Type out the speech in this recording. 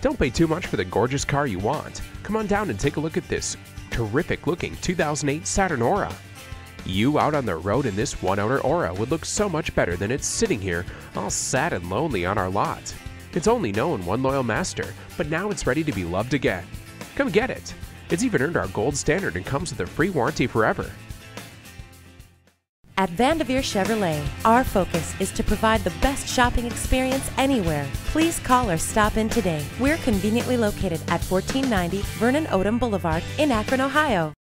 Don't pay too much for the gorgeous car you want. Come on down and take a look at this terrific looking 2008 Saturn Aura. You out on the road in this one-owner Aura would look so much better than it's sitting here all sad and lonely on our lot. It's only known one loyal master, but now it's ready to be loved again. Come get it. It's even earned our gold standard and comes with a free warranty forever. At Vandevere Chevrolet, our focus is to provide the best shopping experience anywhere. Please call or stop in today. We're conveniently located at 1490 Vernon Odom Boulevard in Akron, Ohio.